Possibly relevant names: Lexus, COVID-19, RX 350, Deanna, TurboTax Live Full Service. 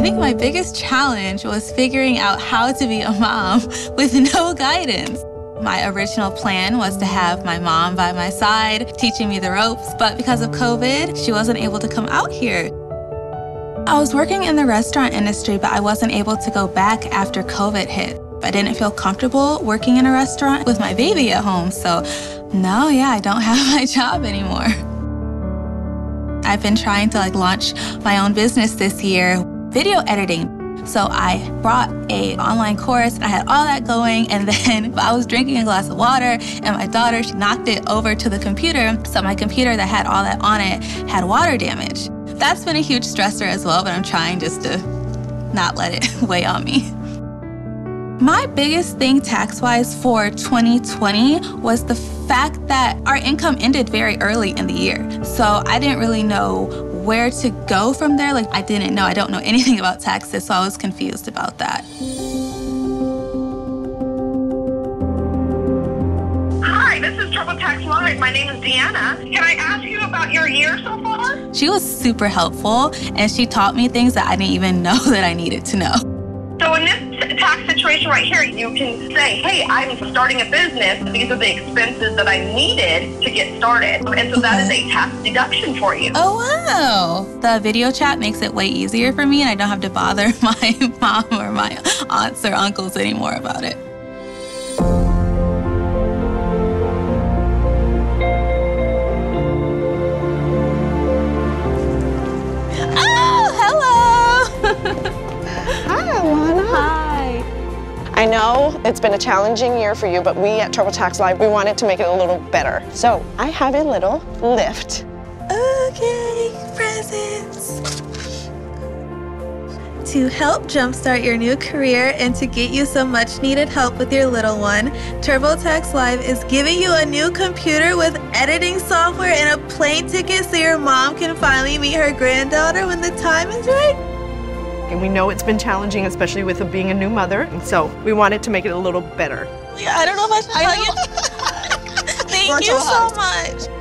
I think my biggest challenge was figuring out how to be a mom with no guidance. My original plan was to have my mom by my side, teaching me the ropes, but because of COVID, she wasn't able to come out here. I was working in the restaurant industry, but I wasn't able to go back after COVID hit. I didn't feel comfortable working in a restaurant with my baby at home, so no, I don't have my job anymore. I've been trying to launch my own business this year, video editing. So I brought an online course, and I had all that going, and then I was drinking a glass of water, and my daughter, she knocked it over to the computer, so my computer that had all that on it had water damage. That's been a huge stressor as well, but I'm trying just to not let it weigh on me. My biggest thing tax-wise for 2020 was the fact that our income ended very early in the year. So I didn't really know where to go from there. I don't know anything about taxes, so I was confused about that. Hi, this is TurboTax Live. My name is Deanna. Can I ask you about your year so far? She was super helpful, and she taught me things that I didn't even know that I needed to know. So in this tax situation right here, you can say, hey, I'm starting a business. These are the expenses that I needed to get started. And so that is a tax deduction for you. Oh, wow. The video chat makes it way easier for me, and I don't have to bother my mom or my aunts or uncles anymore about it. I know it's been a challenging year for you, but we at TurboTax Live, we wanted to make it a little better. So I have a little lift. Okay, presents. To help jumpstart your new career and to get you some much needed help with your little one, TurboTax Live is giving you a new computer with editing software and a plane ticket so your mom can finally meet her granddaughter when the time is right. And we know it's been challenging, especially with being a new mother. And so we wanted to make it a little better. Yeah, I don't know if I should tell you. Thank you so much.